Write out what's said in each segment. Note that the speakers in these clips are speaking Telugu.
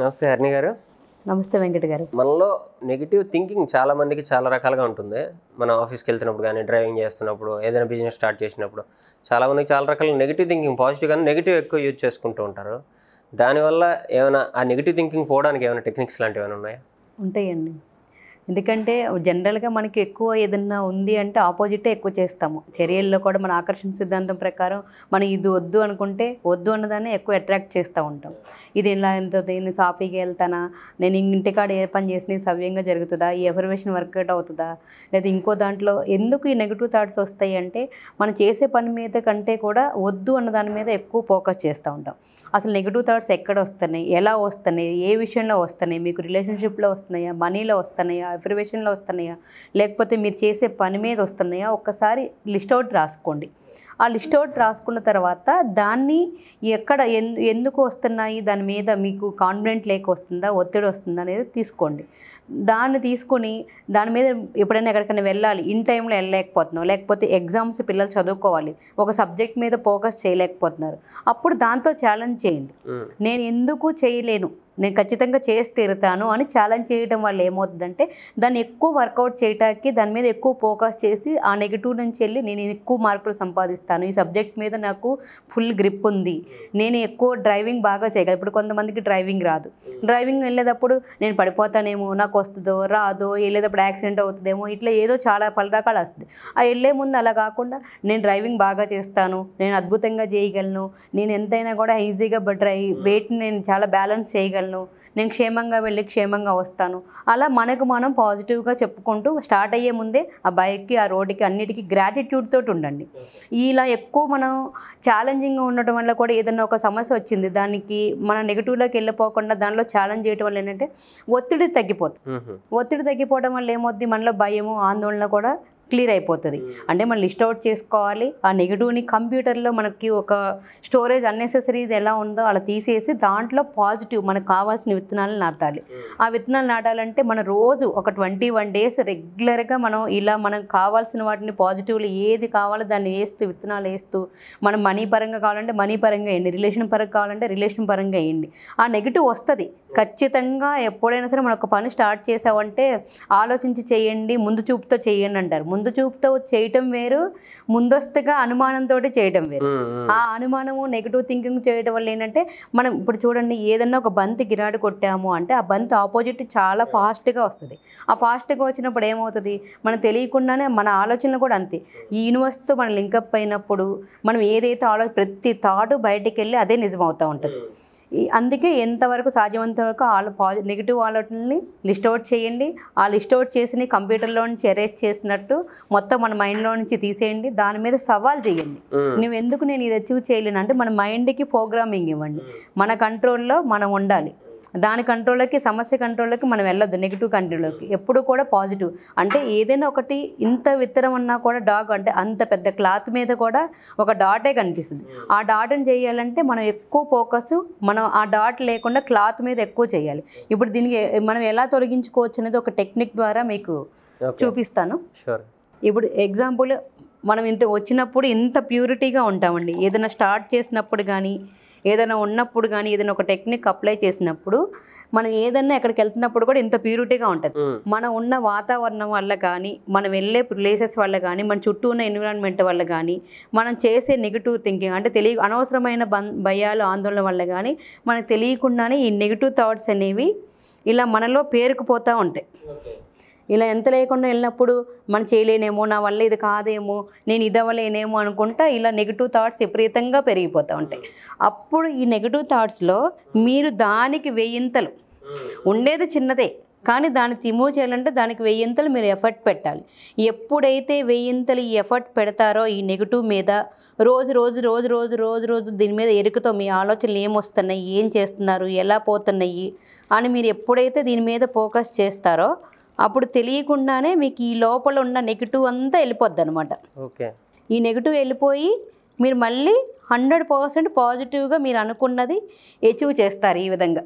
నమస్తే హరిణి గారు. నమస్తే వెంకట గారు. మనలో నెగటివ్ థింకింగ్ చాలా మందికి చాలా రకాలుగా ఉంటుంది. మనం ఆఫీస్కి వెళ్తున్నప్పుడు కానీ డ్రైవింగ్ చేస్తున్నప్పుడు ఏదైనా బిజినెస్ స్టార్ట్ చేసినప్పుడు చాలా మందికి చాలా రకాల నెగిటివ్ థింకింగ్, పాజిటివ్ కానీ నెగిటివ్ ఎక్కువ యూజ్ చేసుకుంటూ ఉంటారు. దానివల్ల ఏమైనా ఆ నెగిటివ్ థింకింగ్ పోవడానికి ఏమైనా టెక్నిక్స్ లాంటివి ఏమైనా ఉన్నాయా? ఉంటాయండి. ఎందుకంటే జనరల్గా మనకి ఎక్కువ ఏదన్నా ఉంది అంటే ఆపోజిటే ఎక్కువ చేస్తాము. చర్యల్లో కూడా మన ఆకర్షణ సిద్ధాంతం ప్రకారం మనం ఇది వద్దు అనుకుంటే వద్దు అన్నదాన్ని ఎక్కువ అట్రాక్ట్ చేస్తూ ఉంటాం. ఇది ఇలా వెళ్తుంది, నేను సాఫీగా వెళ్తానా, నేను ఇంటికాడ ఏ పని చేసినా సవ్యంగా జరుగుతుందా, ఈ ఎఫర్మేషన్ వర్కౌట్ అవుతుందా, లేదా ఇంకో దాంట్లో ఎందుకు ఈ నెగిటివ్ థాట్స్ వస్తాయి అంటే మనం చేసే పని మీద కంటే కూడా వద్దు అన్నదాని మీద ఎక్కువ ఫోకస్ చేస్తూ ఉంటాం. అసలు నెగిటివ్ థాట్స్ ఎక్కడ వస్తున్నాయి, ఎలా వస్తున్నాయి, ఏ విషయంలో వస్తున్నాయి, మీకు రిలేషన్షిప్లో వస్తున్నాయా, మనీలో వస్తున్నాయా, అఫర్మేషన్లో వస్తున్నాయా, లేకపోతే మీరు చేసే పని మీద వస్తున్నాయా, ఒక్కసారి లిస్ట్ అవుట్ రాసుకోండి. ఆ లిస్ట్ అవుట్ రాసుకున్న తర్వాత దాన్ని ఎక్కడ ఎందుకు వస్తున్నాయి, దాని మీద మీకు కాన్ఫిడెంట్ లేక వస్తుందా, ఒత్తిడి వస్తుందా అనేది తీసుకోండి. దాన్ని తీసుకొని దాని మీద ఎప్పుడైనా ఎక్కడికైనా వెళ్ళాలి, ఇన్ టైంలో వెళ్ళలేకపోతున్నాం, లేకపోతే ఎగ్జామ్స్ పిల్లలు చదువుకోవాలి, ఒక సబ్జెక్ట్ మీద ఫోకస్ చేయలేకపోతున్నారు, అప్పుడు దాంతో ఛాలెంజ్ చేయండి. నేను ఎందుకు చేయలేను, నేను ఖచ్చితంగా చేసి తీరుతాను అని ఛాలెంజ్ చేయడం వల్ల ఏమవుతుందంటే దాన్ని ఎక్కువ వర్కౌట్ చేయడానికి దాని మీద ఎక్కువ ఫోకస్ చేసి ఆ నెగిటివ్ నుంచి వెళ్ళి నేను ఎక్కువ మార్కులు సంపాదిస్తాను, ఈ సబ్జెక్ట్ మీద నాకు ఫుల్ గ్రిప్ ఉంది, నేను ఎక్కువ డ్రైవింగ్ బాగా చేయగలను. ఇప్పుడు కొంతమందికి డ్రైవింగ్ రాదు, డ్రైవింగ్ వెళ్ళేటప్పుడు నేను పడిపోతానేమో, నాకు వస్తుందో రాదో, వెళ్ళేటప్పుడు యాక్సిడెంట్ అవుతుందేమో, ఇట్లా ఏదో చాలా పలు రకాలు వస్తుంది. ఆ వెళ్ళే ముందు అలా కాకుండా నేను డ్రైవింగ్ బాగా చేస్తాను, నేను అద్భుతంగా చేయగలను, నేను ఎంతైనా కూడా ఈజీగా వెయిట్ని నేను చాలా బ్యాలెన్స్ చేయగలను, నేను క్షేమంగా వెళ్ళి క్షేమంగా వస్తాను, అలా మనకు మనం పాజిటివ్గా చెప్పుకుంటూ స్టార్ట్ అయ్యే ముందే ఆ బైక్కి ఆ రోడ్డుకి అన్నిటికీ గ్రాటిట్యూడ్ తోటి ఉండండి. ఇలా ఎక్కువ మనం ఛాలెంజింగ్గా ఉండటం వల్ల కూడా ఏదైనా ఒక సమస్య వచ్చింది దానికి మనం నెగిటివ్లోకి వెళ్ళిపోకుండా దానిలో ఛాలెంజ్ చేయడం వల్ల ఏంటంటే ఒత్తిడి తగ్గిపోతుంది. ఒత్తిడి తగ్గిపోవడం వల్ల ఏమవుతుంది, మనలో భయము ఆందోళన కూడా క్లియర్ అయిపోతుంది. అంటే మనం లిస్ట్ అవుట్ చేసుకోవాలి. ఆ నెగిటివ్ని కంప్యూటర్లో మనకి ఒక స్టోరేజ్ అన్నెసెసరీది ఎలా ఉందో అలా తీసేసి దాంట్లో పాజిటివ్ మనకు కావాల్సిన విత్తనాలు నాటాలి. ఆ విత్తనాలు నాటాలంటే మనం రోజు ఒక 21 days రెగ్యులర్గా మనం ఇలా మనకు కావాల్సిన వాటిని పాజిటివ్లు ఏది కావాలో దాన్ని వేస్తూ విత్తనాలు వేస్తూ మనం మనీ పరంగా కావాలంటే మనీ పరంగా వేయండి, రిలేషన్ పరంగా కావాలంటే రిలేషన్ పరంగా వేయండి. ఆ నెగిటివ్ వస్తుంది ఖచ్చితంగా. ఎప్పుడైనా సరే మనం ఒక పని స్టార్ట్ చేసామంటే ఆలోచించి చేయండి, ముందు చూపుతో చేయండి అంటారు. ముందు చూపుతో చేయటం వేరు, ముందస్తుగా అనుమానంతో చేయటం వేరు. ఆ అనుమానము నెగిటివ్ థింకింగ్ చేయడం వల్ల ఏంటంటే మనం ఇప్పుడు చూడండి ఏదన్నా ఒక బంతి గిరాడు కొట్టాము అంటే ఆ బంతి ఆపోజిట్ చాలా ఫాస్ట్గా వస్తుంది. ఆ ఫాస్ట్గా వచ్చినప్పుడు ఏమవుతుంది, మనం తెలియకుండానే మన ఆలోచనలు కూడా అంతే ఈ యూనివర్స్తో మనం లింకప్ అయినప్పుడు మనం ఏదైతే ప్రతి థాట్ బయటికి వెళ్ళి అదే నిజమవుతూ ఉంటుంది. అందుకే ఎంతవరకు సాధ్యమైనంతవరకు నెగిటివ్ ఆలోచనల్ని లిస్ట్ అవుట్ చేయండి. ఆ లిస్ట్ అవుట్ చేసి కంప్యూటర్లో నుంచి ఎరేజ్ చేసినట్టు మొత్తం మన మైండ్లో నుంచి తీసేయండి. దాని మీద సవాల్ చేయండి, నువ్వు ఎందుకు నేను ఇది అచీవ్ చేయలేను అంటే మన మైండ్కి ప్రోగ్రామింగ్ ఇవ్వండి. మన కంట్రోల్లో మనం ఉండాలి, దాని కంట్రోల్లోకి సమస్య కంట్రోల్లోకి మనం వెళ్ళొద్దు. నెగిటివ్ కంట్రోల్లోకి ఎప్పుడు కూడా పాజిటివ్ అంటే ఏదైనా ఒకటి ఇంత విత్తనం ఉన్నా కూడా డాగ్ అంటే అంత పెద్ద క్లాత్ మీద కూడా ఒక డాటే కనిపిస్తుంది. ఆ డాట్ని చేయాలంటే మనం ఎక్కువ ఫోకస్ మనం ఆ డాట్ లేకుండా క్లాత్ మీద ఎక్కువ చేయాలి. ఇప్పుడు దీనికి మనం ఎలా తొలగించుకోవచ్చు అనేది ఒక టెక్నిక్ ద్వారా మీకు చూపిస్తాను. ఇప్పుడు ఎగ్జాంపుల్ మనం ఇంత వచ్చినప్పుడు ఇంత ప్యూరిటీగా ఉంటామండి. ఏదైనా స్టార్ట్ చేసినప్పుడు కానీ ఏదైనా ఉన్నప్పుడు కానీ ఏదైనా ఒక టెక్నిక్ అప్లై చేసినప్పుడు మనం ఏదైనా ఎక్కడికి వెళ్తున్నప్పుడు కూడా ఇంత ప్యూరిటీగా ఉంటుంది. మనం ఉన్న వాతావరణం వల్ల కానీ మనం వెళ్ళే ప్లేసెస్ వల్ల కానీ మన చుట్టూ ఉన్న ఎన్విరాన్మెంట్ వల్ల కానీ మనం చేసే నెగిటివ్ థింకింగ్ అంటే అనవసరమైన భయాలు ఆందోళన వల్ల కానీ మనకు తెలియకుండానే ఈ నెగిటివ్ థాట్స్ అనేవి ఇలా మనలో పేరుకుపోతూ ఉంటాయి. ఇలా ఎంత లేకుండా వెళ్ళినప్పుడు మనం చేయలేనేమో, నా వల్ల ఇది కాదేమో, నేను ఇది అవ్వలేనేమో అనుకుంటా ఇలా నెగిటివ్ థాట్స్ విపరీతంగా పెరిగిపోతూ ఉంటాయి. అప్పుడు ఈ నెగిటివ్ థాట్స్లో మీరు దానికి 1000 ఉండేది చిన్నదే కానీ దాన్ని రిమూవ్ చేయాలంటే దానికి 1000 మీరు ఎఫర్ట్ పెట్టాలి. ఎప్పుడైతే 1000 ఈ ఎఫర్ట్ పెడతారో ఈ నెగిటివ్ మీద రోజు రోజు రోజు రోజు రోజు రోజు దీని మీద ఎరుకతో మీ ఆలోచనలు ఏమొస్తున్నాయి, ఏం చేస్తున్నారు, ఎలా పోతున్నాయి అని మీరు ఎప్పుడైతే దీని మీద ఫోకస్ చేస్తారో అప్పుడు తెలియకుండానే మీకు ఈ లోపల ఉన్న నెగిటివ్ అంతా వెళ్ళిపోద్ది అనమాట. ఓకే, ఈ నెగిటివ్ వెళ్ళిపోయి మీరు మళ్ళీ 100% పాజిటివ్గా మీరు అనుకున్నది అచీవ్ చేస్తారు. ఈ విధంగా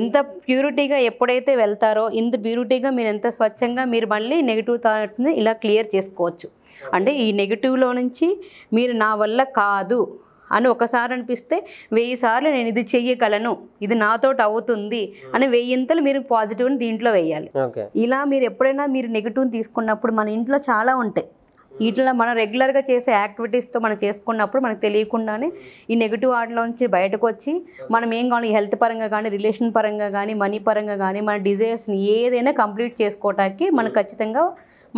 ఎంత ప్యూరిటీగా ఎప్పుడైతే వెళ్తారో ఇంత ప్యూరిటీగా మీరు ఎంత స్వచ్ఛంగా మీరు మళ్ళీ నెగిటివ్ థాట్ని ఇలా క్లియర్ చేసుకోవచ్చు. అంటే ఈ నెగిటివ్లో నుంచి మీరు నా వల్ల కాదు అని ఒకసారి అనిపిస్తే 1000 సార్లు నేను ఇది చేయగలను ఇది నాతోటి అవుతుంది అని 1000లు మీరు పాజిటివ్ ని దీంట్లో వేయాలి. ఇలా మీరు ఎప్పుడైనా మీరు నెగటివ్ తీసుకున్నప్పుడు మన ఇంట్లో చాలా ఉంటాయి. వీటిలో మనం రెగ్యులర్గా చేసే యాక్టివిటీస్తో మనం చేసుకున్నప్పుడు మనకు తెలియకుండానే ఈ నెగిటివ్ ఆటలో నుంచి బయటకు వచ్చి మనం ఏం కావాలి హెల్త్ పరంగా కానీ రిలేషన్ పరంగా కానీ మనీ పరంగా కానీ మన డిజైర్స్ని ఏదైనా కంప్లీట్ చేసుకోవటానికి మనం ఖచ్చితంగా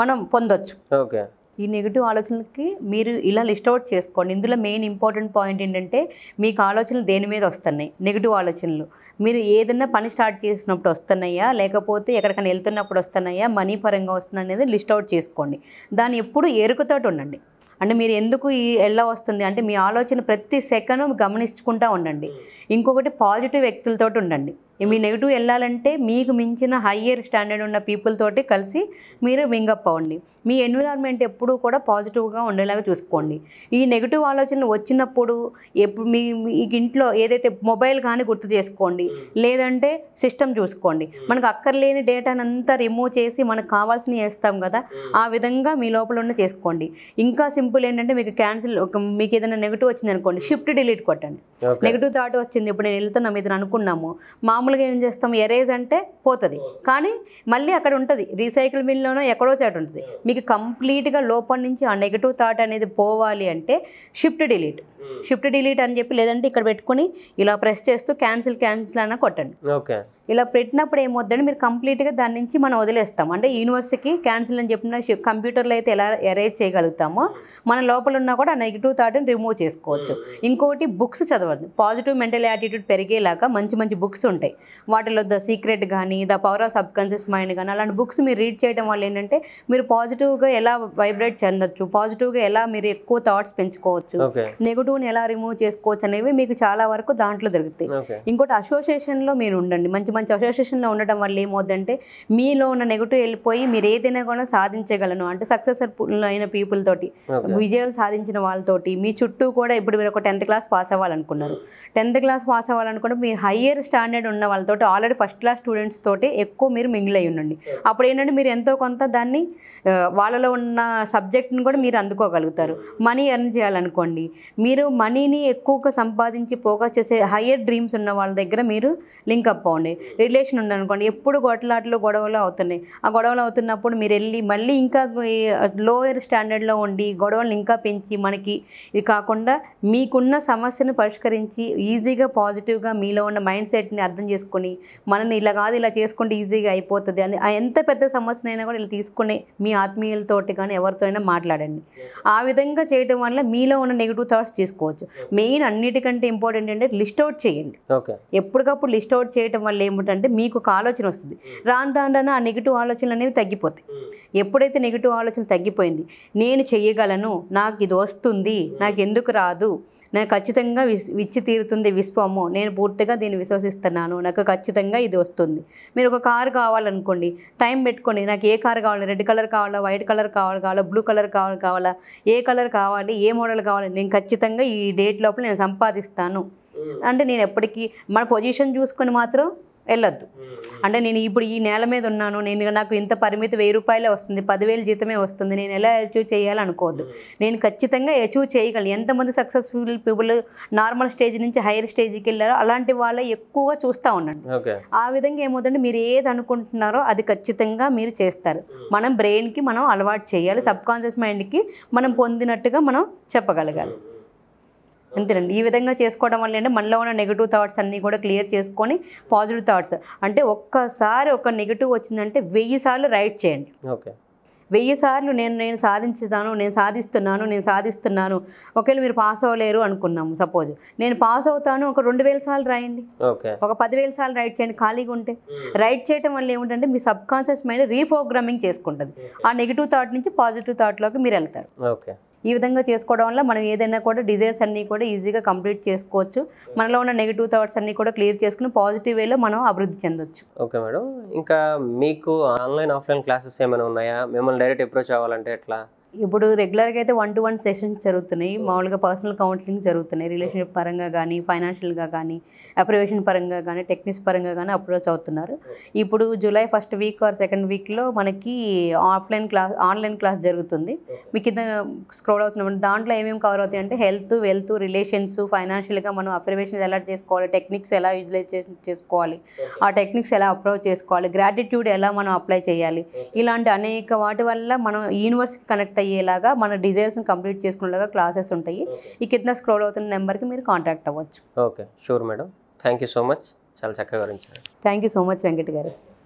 మనం పొందొచ్చు. ఓకే, ఈ నెగిటివ్ ఆలోచనలకి మీరు ఇలా లిస్ట్ అవుట్ చేసుకోండి. ఇందులో మెయిన్ ఇంపార్టెంట్ పాయింట్ ఏంటంటే మీకు ఆలోచనలు దేని మీద వస్తున్నాయి, నెగిటివ్ ఆలోచనలు మీరు ఏదైనా పని స్టార్ట్ చేసినప్పుడు వస్తున్నాయా లేకపోతే ఎక్కడికైనా వెళ్తున్నప్పుడు వస్తున్నాయా మనీ పరంగా వస్తున్నాయి అనేది లిస్ట్ అవుట్ చేసుకోండి. దాన్ని ఎప్పుడు ఎరుకుతోటి ఉండండి. అంటే మీరు ఎందుకు ఈ ఎలా వస్తుంది అంటే మీ ఆలోచన ప్రతి సెకండ్ గమనించుకుంటూ ఉండండి. ఇంకొకటి పాజిటివ్ వ్యక్తులతో ఉండండి. మీ నెగిటివ్ వెళ్ళాలంటే మీకు మించిన హయ్యర్ స్టాండర్డ్ ఉన్న పీపుల్ తోటి కలిసి మీరు వింగప్ అవ్వండి. మీ ఎన్విరాన్మెంట్ ఎప్పుడూ కూడా పాజిటివ్గా ఉండేలాగా చూసుకోండి. ఈ నెగిటివ్ ఆలోచనలు వచ్చినప్పుడు ఎప్పుడు మీకు ఇంట్లో ఏదైతే మొబైల్ కానీ గుర్తు చేసుకోండి, లేదంటే సిస్టమ్ చూసుకోండి. మనకు అక్కర్లేని డేటాని అంతా రిమూవ్ చేసి మనకు కావాల్సినవి వేస్తాం కదా, ఆ విధంగా మీ లోపల ఉన్న చేసుకోండి. ఇంకా సింపుల్ ఏంటంటే మీకు క్యాన్సిల్ మీకు ఏదైనా నెగిటివ్ వచ్చింది అనుకోండి, షిఫ్ట్ డిలీట్ కొట్టండి. నెగిటివ్ థాట్ వచ్చింది ఇప్పుడు నేను వెళ్తున్నాం ఇది అనుకున్నాము మామూలుగా ఏం చేస్తాం ఎరేజ్ అంటే పోతుంది కానీ మళ్ళీ అక్కడ ఉంటుంది రీసైకిల్ బిన్లోనో ఎక్కడో చాటు ఉంటుంది. మీకు కంప్లీట్గా లోపల నుంచి ఆ నెగిటివ్ థాట్ అనేది పోవాలి అంటే షిఫ్ట్ డిలీట్ అని చెప్పి లేదంటే ఇక్కడ పెట్టుకుని ఇలా ప్రెస్ చేస్తూ క్యాన్సిల్ అన్న కొట్టండి. ఓకే, ఇలా పెట్టినప్పుడు ఏమవుతుందంటే మీరు కంప్లీట్గా దాని నుంచి మనం వదిలేస్తాం. అంటే యూనివర్సిటీకి క్యాన్సిల్ అని చెప్పిన కంప్యూటర్లో అయితే ఎలా ఎరేజ్ చేయగలుగుతామో మన లోపల ఉన్నా కూడా ఆ నెగిటివ్ థాట్ని రిమూవ్ చేసుకోవచ్చు. ఇంకోటి బుక్స్ చదవద్దు. పాజిటివ్ మెంటల్ యాటిట్యూడ్ పెరిగేలాగా మంచి మంచి బుక్స్ ఉంటాయి. వాటిలో ద సీక్రెట్ కానీ the power of subconscious mind కానీ అలాంటి బుక్స్ మీరు రీడ్ చేయడం వల్ల ఏంటంటే మీరు పాజిటివ్గా ఎలా వైబ్రేట్ చెందొచ్చు, పాజిటివ్గా ఎలా మీరు ఎక్కువ థాట్స్ పెంచుకోవచ్చు, నెగిటివ్ని ఎలా రిమూవ్ చేసుకోవచ్చు అనేవి మీకు చాలా వరకు దాంట్లో దొరుకుతాయి. ఇంకోటి అసోసియేషన్లో మీరు ఉండండి. మంచి మంచి అసోసియేషన్లో ఉండడం వల్ల ఏమవుతుందంటే మీలో ఉన్న నెగిటివ్ వెళ్ళిపోయి మీరు ఏదైనా కూడా సాధించగలను అంటే సక్సెస్ఫుల్ అయిన పీపుల్ తోటి విజయాలు సాధించిన వాళ్ళతోటి మీ చుట్టూ కూడా ఇప్పుడు మీరు ఒక 10th క్లాస్ పాస్ అవ్వాలనుకున్నారు. 10th క్లాస్ పాస్ అవ్వాలనుకుంటే మీరు హయ్యర్ స్టాండర్డ్ ఉన్న వాళ్ళతో ఆల్రెడీ ఫస్ట్ క్లాస్ స్టూడెంట్స్ తోటి ఎక్కువ మీరు మింగిల్ అయి ఉండండి. అప్పుడు ఏంటంటే మీరు ఎంతో కొంత దాన్ని వాళ్ళలో ఉన్న సబ్జెక్ట్ని కూడా మీరు అందుకోగలుగుతారు. మనీ ఎర్న్ చేయాలనుకోండి, మీరు మనీని ఎక్కువగా సంపాదించి ఫోకస్ చేసే హయ్యర్ డ్రీమ్స్ ఉన్న వాళ్ళ దగ్గర మీరు లింకప్ అవ్వండి. రిలేషన్ ఉందనుకోండి, ఎప్పుడు గొడవలాటలు గొడవలు అవుతున్నాయి, ఆ గొడవలు అవుతున్నప్పుడు మీరు వెళ్ళి మళ్ళీ ఇంకా లోయర్ స్టాండర్డ్లో ఉండి గొడవలను ఇంకా పెంచి మనకి ఇది కాకుండా మీకున్న సమస్యను పరిష్కరించి ఈజీగా పాజిటివ్గా మీలో ఉన్న మైండ్ సెట్ని అర్థం చేసుకుని మనల్ని ఇలా కాదు ఇలా చేసుకుంటే ఈజీగా అయిపోతుంది అని ఎంత పెద్ద సమస్యనైనా కూడా ఇలా తీసుకునే మీ ఆత్మీయులతోటి కానీ ఎవరితో అయినా మాట్లాడండి. ఆ విధంగా చేయడం వల్ల మీలో ఉన్న నెగిటివ్ థాట్స్ తీసుకోవచ్చు. మెయిన్ అన్నిటికంటే ఇంపార్టెంట్ ఏంటంటే లిస్ట్ అవుట్ చేయండి. ఎప్పటికప్పుడు లిస్ట్ అవుట్ చేయడం వల్ల ఏమిటంటే మీకు ఒక ఆలోచన వస్తుంది, రాను రాను ఆ నెగిటివ్ ఆలోచనలు అనేవి తగ్గిపోతాయి. ఎప్పుడైతే నెగిటివ్ ఆలోచన తగ్గిపోయింది, నేను చేయగలను, నాకు ఇది వస్తుంది, నాకు ఎందుకు రాదు, నాకు ఖచ్చితంగా విచ్చి తీరుతుంది విశ్వము, నేను పూర్తిగా దీన్ని విశ్వసిస్తున్నాను, నాకు ఖచ్చితంగా ఇది వస్తుంది. మీరు ఒక కారు కావాలనుకోండి, టైం పెట్టుకోండి, నాకు ఏ కారు కావాలి, రెడ్ కలర్ కావాలా, వైట్ కలర్ కావాలా, బ్లూ కలర్ కావాలా, ఏ కలర్ కావాలి, ఏ మోడల్ కావాలి, నేను ఖచ్చితంగా ఈ డేట్ లోపల నేను సంపాదిస్తాను అంటే నేను ఎప్పటికీ మన పొజిషన్ చూసుకొని మాత్రం వెళ్ళొద్దు. అంటే నేను ఇప్పుడు ఈ నేల మీద ఉన్నాను, నేను నాకు ఇంత పరిమితి 1000 రూపాయలే వస్తుంది, 10,000 జీతమే వస్తుంది, నేను ఎలా అచీవ్ చేయాలనుకోవద్దు. నేను ఖచ్చితంగా అచీవ్ చేయగలను. ఎంతమంది సక్సెస్ఫుల్ పీపుల్ నార్మల్ స్టేజ్ నుంచి హైయర్ స్టేజ్కి వెళ్ళారో అలాంటి వాళ్ళ ఎక్కువగా చూస్తూ ఉండండి. ఆ విధంగా ఏమవుతుందంటే మీరు ఏది అనుకుంటున్నారో అది ఖచ్చితంగా మీరు చేస్తారు. మనం బ్రెయిన్కి మనం అలవాటు చేయాలి, సబ్కాన్షియస్ మైండ్కి మనం పొందినట్టుగా మనం చెప్పగలగాలి. అంతేనండి. ఈ విధంగా చేసుకోవడం వల్ల అంటే మనలో ఉన్న నెగిటివ్ థాట్స్ అన్నీ కూడా క్లియర్ చేసుకొని పాజిటివ్ థాట్స్ అంటే ఒక్కసారి ఒక నెగిటివ్ వచ్చిందంటే 1000 సార్లు రైట్ చేయండి. ఓకే, 1000 సార్లు నేను సాధించుతాను, నేను సాధిస్తున్నాను. ఒకవేళ మీరు పాస్ అవ్వలేరు అనుకున్నాము, సపోజ్ నేను పాస్ అవుతాను, ఒక 2000 సార్లు రాయండి, ఒక 10,000 సార్లు రైట్ చేయండి. ఖాళీగా ఉంటే రైట్ చేయడం వల్ల ఏమిటంటే మీ సబ్కాన్షియస్ మైండ్ రీప్రోగ్రామింగ్ చేసుకుంటుంది. ఆ నెగిటివ్ థాట్ నుంచి పాజిటివ్ థాట్లోకి మీరు వెళ్తారు. ఓకే, ఈ విధంగా చేసుకోవడం వల్ల మనం ఏదైనా కూడా డిజైర్స్ అన్నీ కూడా ఈజీగా కంప్లీట్ చేసుకోవచ్చు. మనలో ఉన్న నెగిటివ్ థాట్స్ అన్నీ కూడా క్లియర్ చేసుకుని పాజిటివ్ వేలో మనం అభివృద్ధి చెందొచ్చు. ఓకే మేడం, ఇంకా మీకు ఆన్లైన్ ఆఫ్లైన్ క్లాసెస్ ఏమైనా ఉన్నాయా? మిమ్మల్ని డైరెక్ట్ అప్రోచ్ అవ్వాలంటే ఎట్లా? ఇప్పుడు రెగ్యులర్ గా అయితే 1-to-1 సెషన్స్ జరుగుతున్నాయి. మామూలుగా పర్సనల్ కౌన్సిలింగ్ జరుగుతున్నాయి. రిలేషన్‌షిప్ పరంగా గానీ, ఫైనాన్షియల్ గా గానీ, అప్రివేషన్ పరంగా గానీ, టెక్నిక్స్ పరంగా గానీ అప్రోచ్ అవుతున్నారు. ఇప్పుడు July first week or second week లో మనకి ఆఫ్లైన్ క్లాస్, ఆన్లైన్ క్లాస్ జరుగుతుంది. మీకు కింద స్క్రోల్ అవుతున్నప్పుడు దాంట్లో ఏమేం కవర్ అవుతాయి అంటే హెల్త్, వెల్త్, రిలేషన్స్, ఫైనాన్షియల్ గా మనం అప్రివేషన్ ఎలా చేసుకోవాలి, టెక్నిక్స్ ఎలా యూటిలైజ్ చేసుకోవాలి, ఆ టెక్నిక్స్ ఎలా అప్రోచ్ చేసుకోవాలి, గ్రాటిట్యూడ్ ఎలా మనం అప్లై చేయాలి, ఇలాంటి అనేక వాటి వల్ల మనం యూనివర్స్కి కనెక్ట్ అయ్యేలాగా మన డిజైర్స్ని కంప్లీట్ చేసుకునేలాగా క్లాసెస్ ఉంటాయి. ఈ కింద స్క్రోల్ అవుతున్న నెంబర్కి మీరు కాంటాక్ట్ అవ్వచ్చు. Okay, sure madam, thank you so much, చాలా చక్కగా వివరించారు. Thank you so much Venkat గారు.